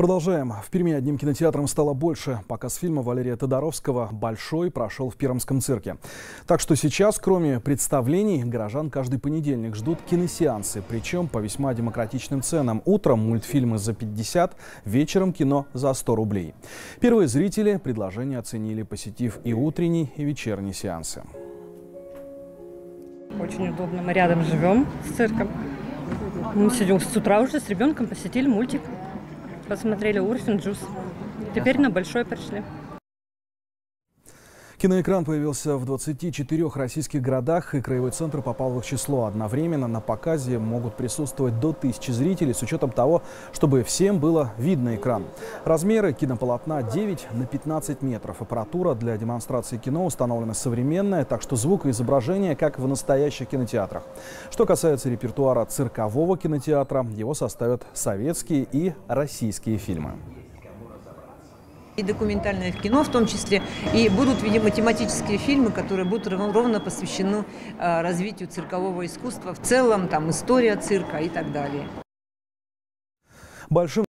Продолжаем. В Перми одним кинотеатром стало больше. Показ фильма Валерия Тодоровского «Большой» прошел в Пермском цирке. Так что сейчас, кроме представлений, горожан каждый понедельник ждут киносеансы, причем по весьма демократичным ценам. Утром мультфильмы за 50, вечером кино за 100 рублей. Первые зрители предложение оценили, посетив и утренний, и вечерний сеансы. Очень удобно. Мы рядом живем с цирком. Мы сидим с утра уже с ребенком, посетили мультик. Посмотрели «Урфин Джюс». Теперь на «Большой» пришли. Киноэкран появился в 24 российских городах, и краевой центр попал в их число. Одновременно на показе могут присутствовать до 1000 зрителей, с учетом того, чтобы всем было видно экран. Размеры кинополотна 9 на 15 метров. Аппаратура для демонстрации кино установлена современная, так что звук и изображение как в настоящих кинотеатрах. Что касается репертуара циркового кинотеатра, его составят советские и российские фильмы. И документальное кино в том числе, и будут, видимо, тематические фильмы, которые будут ровно посвящены развитию циркового искусства в целом, там история цирка и так далее.